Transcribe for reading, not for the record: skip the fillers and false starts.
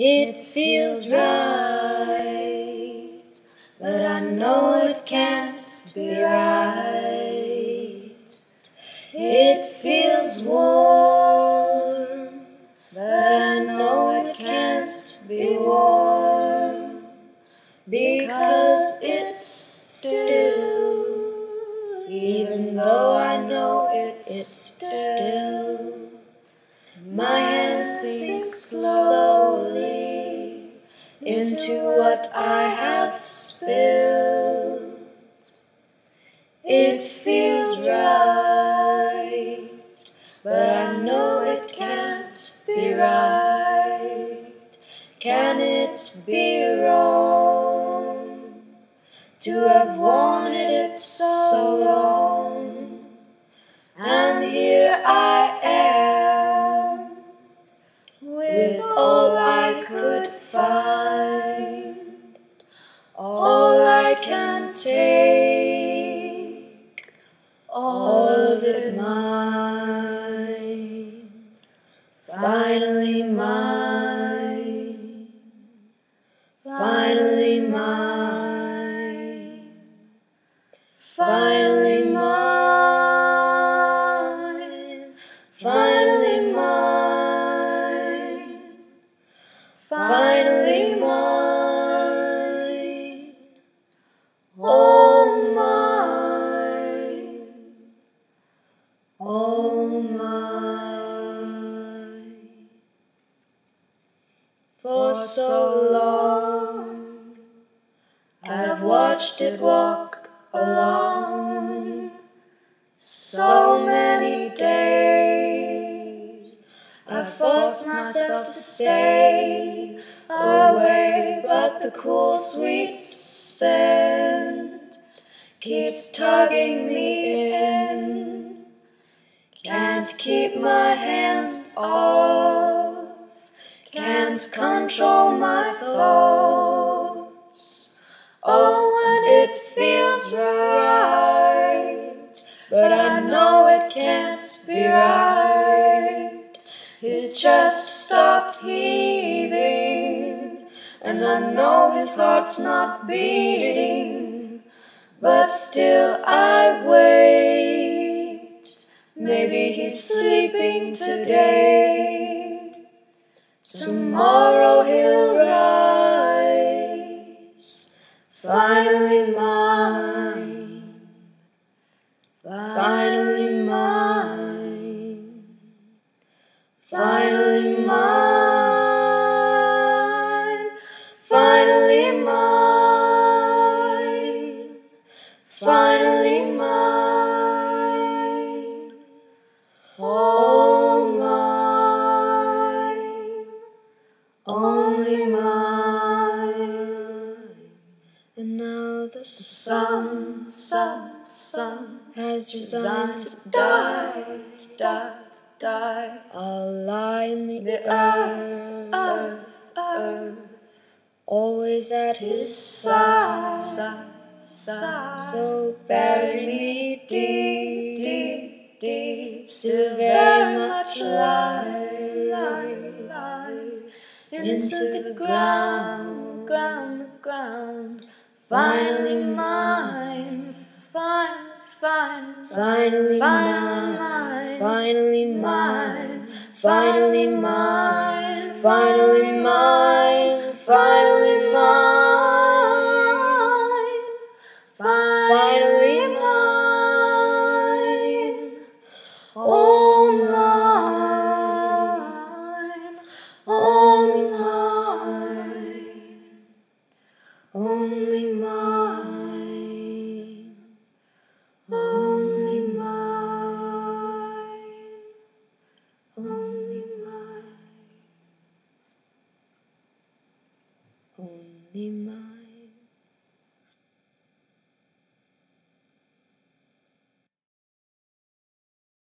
It feels right, but I know it can't be right. It feels warm, but I know it can't be warm, because it's still, even though I know it's still. My hand sinks slowly into what I have spilled. It feels right, but I know it can't be right. Can it be wrong to have wanted it so long? And here I am with all I could find, all I can take, all of it mine, finally mine, finally mine, finally mine, finally mine, finally mine, all mine, all mine. For so long I've watched it walk along, so many days I forced myself to stay away, but the cool sweet scent keeps tugging me in. Can't keep my hands off, can't control my thoughts. Oh, and it feels right, but I know it can't be right. His chest stopped heaving, and I know his heart's not beating, but still I wait. Maybe he's sleeping today, tomorrow he'll rise. Finally mine, finally mine, finally mine, finally mine, finally mine, all mine, only mine. And now the sun has resigned to die. I'll lie in the earth, always at his side. So bury me deep, still very much alive, into the ground. Finally mine, finally mine, finally mine, finally mine, finally mine, finally mine, finally mine, all mine, only mine, only mine. Only mine.